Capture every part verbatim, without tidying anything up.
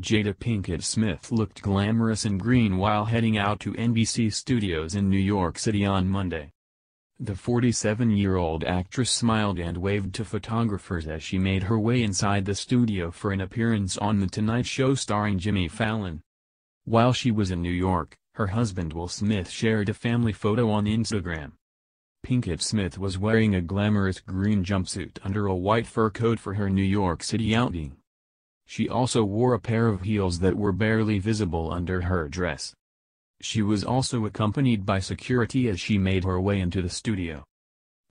Jada Pinkett Smith looked glamorous in green while heading out to N B C Studios in New York City on Monday. The forty-seven-year-old actress smiled and waved to photographers as she made her way inside the studio for an appearance on The Tonight Show Starring Jimmy Fallon. While she was in New York, her husband Will Smith shared a family photo on Instagram. Pinkett Smith was wearing a glamorous green jumpsuit under a white fur coat for her New York City outing. She also wore a pair of heels that were barely visible under her dress. She was also accompanied by security as she made her way into the studio.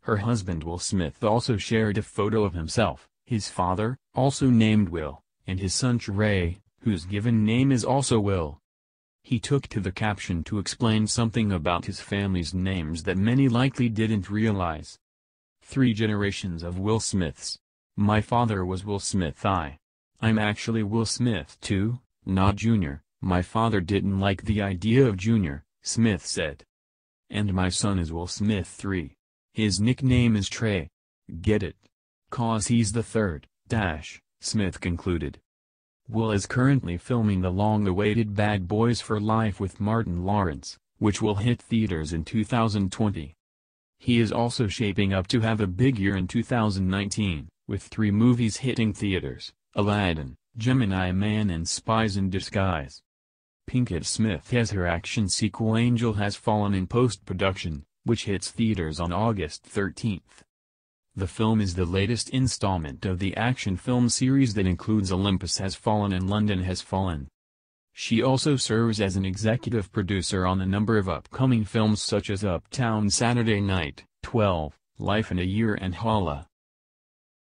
Her husband Will Smith also shared a photo of himself, his father, also named Will, and his son Trey, whose given name is also Will. He took to the caption to explain something about his family's names that many likely didn't realize. Three generations of Will Smiths. My father was Will Smith. I. I'm actually Will Smith too, not Junior. My father didn't like the idea of Junior, Smith said. And my son is Will Smith the third. His nickname is Trey. Get it? 'Cause he's the third, dash, Smith concluded. Will is currently filming the long-awaited Bad Boys for Life with Martin Lawrence, which will hit theaters in two thousand twenty. He is also shaping up to have a big year in two thousand nineteen, with three movies hitting theaters: Aladdin, Gemini Man and Spies in Disguise. Pinkett Smith has her action sequel Angel Has Fallen in post-production, which hits theaters on August thirteenth. The film is the latest installment of the action film series that includes Olympus Has Fallen and London Has Fallen. She also serves as an executive producer on a number of upcoming films such as Uptown Saturday Night, twelve, Life in a Year and Hala.